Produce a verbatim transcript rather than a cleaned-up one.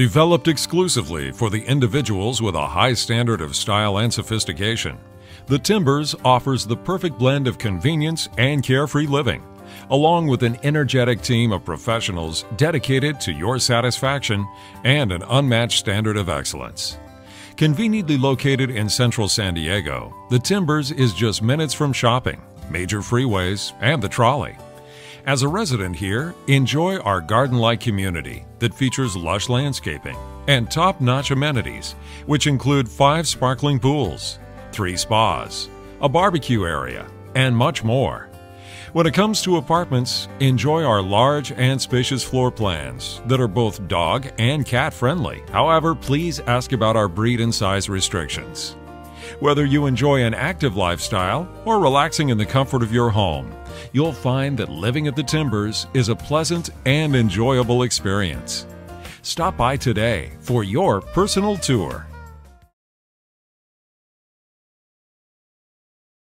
Developed exclusively for the individuals with a high standard of style and sophistication, the Timbers offers the perfect blend of convenience and carefree living, along with an energetic team of professionals dedicated to your satisfaction and an unmatched standard of excellence. Conveniently located in central San Diego, the Timbers is just minutes from shopping, major freeways, and the trolley. As a resident here, enjoy our garden-like community that features lush landscaping and top-notch amenities, which include five sparkling pools, three spas, a barbecue area, and much more. When it comes to apartments, enjoy our large and spacious floor plans that are both dog and cat friendly. However, please ask about our breed and size restrictions. Whether you enjoy an active lifestyle or relaxing in the comfort of your home, you'll find that living at the Timbers is a pleasant and enjoyable experience. Stop by today for your personal tour.